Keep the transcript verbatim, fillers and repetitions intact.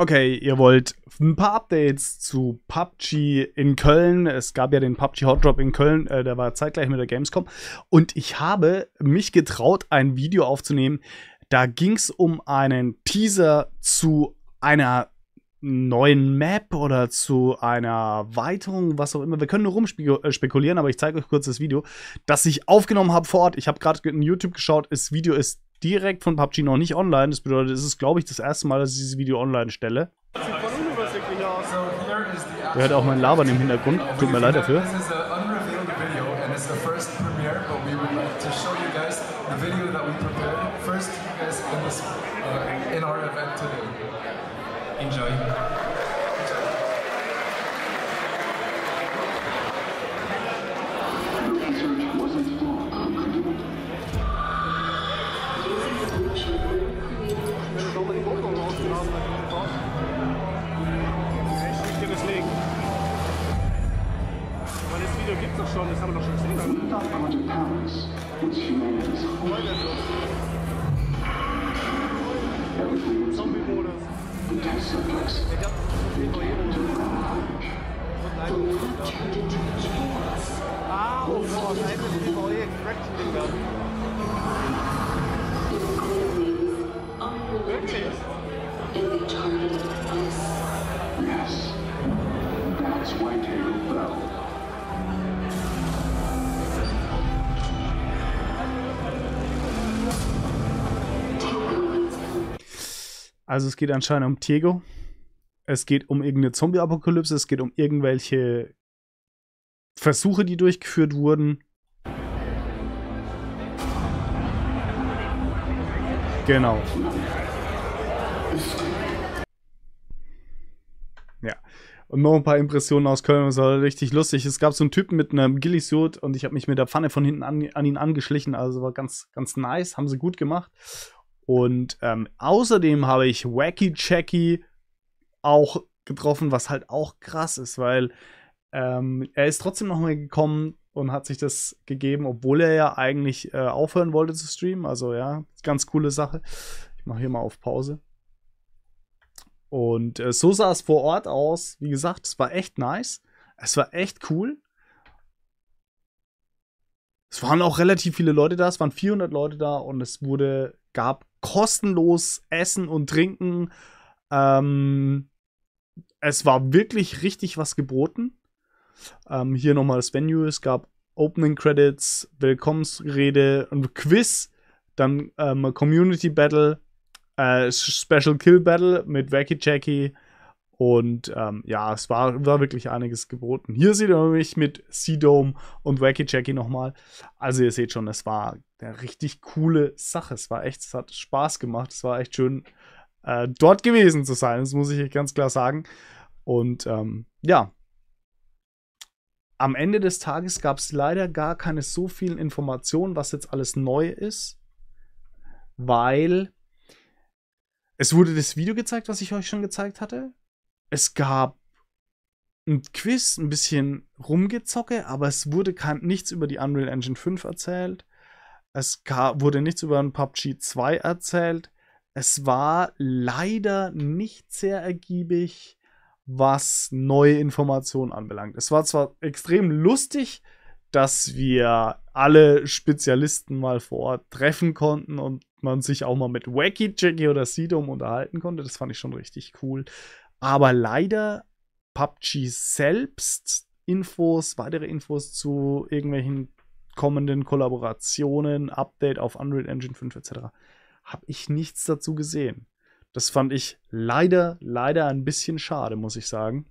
Okay, ihr wollt ein paar Updates zu P U B G in Köln. Es gab ja den P U B G Hot Drop in Köln, äh, der war zeitgleich mit der Gamescom. Und ich habe mich getraut, ein Video aufzunehmen. Da ging es um einen Teaser zu einer neuen Map oder zu einer Erweiterung, was auch immer. Wir können nur rumspekulieren, aber ich zeige euch kurz das Video, das ich aufgenommen habe vor Ort. Ich habe gerade in YouTube geschaut, das Video ist direkt von P U B G noch nicht online. Das bedeutet, es ist, glaube ich, das erste Mal, dass ich dieses Video online stelle. Das sieht voll unübersichtlich aus. Ihr hört auch mein Labern im Hintergrund. Tut mir leid dafür. Enjoy. Video gibt's doch schon, das haben wir doch schon gesehen. Zombie-Modus. Ah, oh Gott, da hätte ich die neue Extraction-Ding gehabt. Wirklich? Yes, that's why Taego fell. Also es geht anscheinend um Taego, es geht um irgendeine Zombie-Apokalypse, es geht um irgendwelche Versuche, die durchgeführt wurden. Genau. Ja. Und noch ein paar Impressionen aus Köln, das war richtig lustig. Es gab so einen Typen mit einem Ghillie-Suit und ich habe mich mit der Pfanne von hinten an, an ihn angeschlichen. Also war ganz, ganz nice, haben sie gut gemacht. Und ähm, außerdem habe ich WackyJacky auch getroffen, was halt auch krass ist, weil ähm, er ist trotzdem nochmal gekommen und hat sich das gegeben, obwohl er ja eigentlich äh, aufhören wollte zu streamen. Also ja, ganz coole Sache. Ich mache hier mal auf Pause. Und äh, so sah es vor Ort aus. Wie gesagt, es war echt nice. Es war echt cool. Es waren auch relativ viele Leute da. Es waren vierhundert Leute da und es wurde gab kostenlos Essen und Trinken. Ähm, es war wirklich richtig was geboten. Ähm, hier nochmal das Venue. Es gab Opening Credits, Willkommensrede, ein Quiz, dann ähm, Community Battle, äh, Special Kill Battle mit WackyJacky. Und ähm, ja, es war, war wirklich einiges geboten. Hier seht ihr mich mit CDome und WackyJacky nochmal. Also ihr seht schon, es war eine richtig coole Sache. Es war echt, es hat Spaß gemacht. Es war echt schön, äh, dort gewesen zu sein. Das muss ich ganz klar sagen. Und ähm, ja, am Ende des Tages gab es leider gar keine so vielen Informationen, was jetzt alles neu ist. Weil es wurde das Video gezeigt, was ich euch schon gezeigt hatte. Es gab ein Quiz, ein bisschen Rumgezocke, aber es wurde kein, nichts über die Unreal Engine fünf erzählt. Es gab, wurde nichts über ein PUBG zwei erzählt. Es war leider nicht sehr ergiebig, was neue Informationen anbelangt. Es war zwar extrem lustig, dass wir alle Spezialisten mal vor Ort treffen konnten und man sich auch mal mit WackyJacky oder CDome unterhalten konnte. Das fand ich schon richtig cool. Aber leider P U B G selbst Infos, weitere Infos zu irgendwelchen kommenden Kollaborationen, Update auf Unreal Engine fünf et cetera habe ich nichts dazu gesehen. Das fand ich leider, leider ein bisschen schade, muss ich sagen.